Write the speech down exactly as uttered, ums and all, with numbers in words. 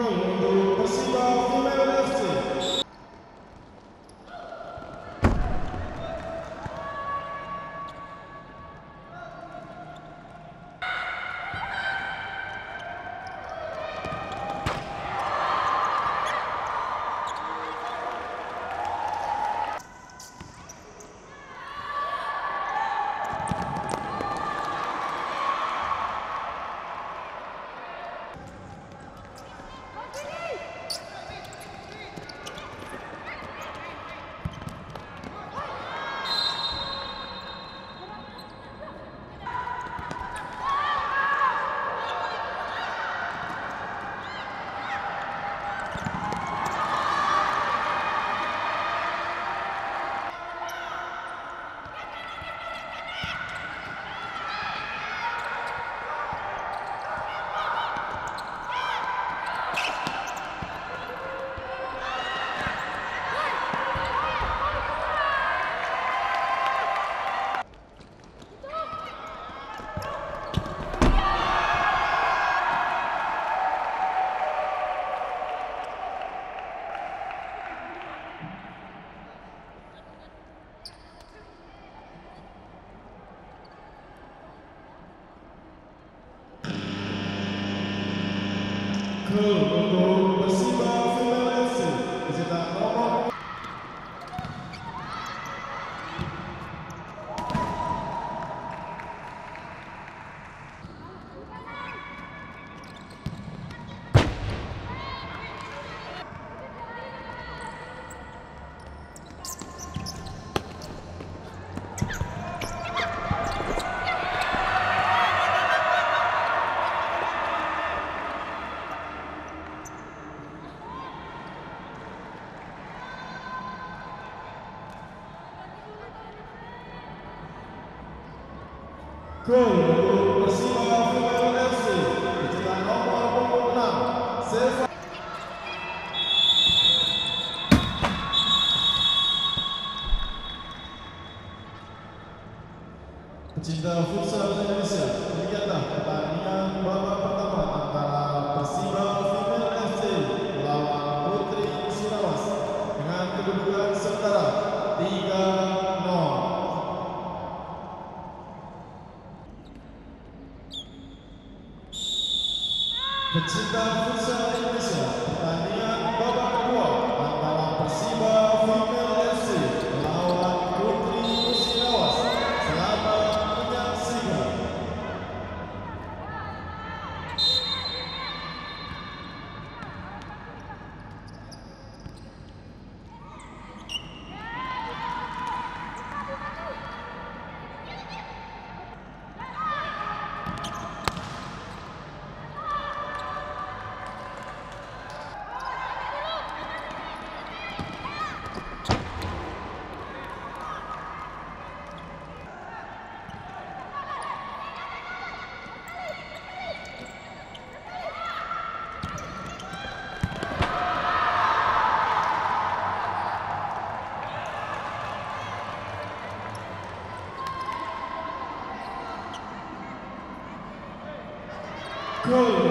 Untuk Persiba Balikpapan, peserta nomor Gol Persiba Balikpapan, peserta nomor enam. Pecinta futsal Indonesia, demikianlah pertandingan babak pertama antara Persiba Balikpapan melawan Putri Musi Rawas dengan kedudukan setara tiga nol. Pecinta futsal Indonesia, pertandingan babak kedua antara Persiba Balikpapan melawan Putri Musi Rawas. Selamat menyaksikan. Go!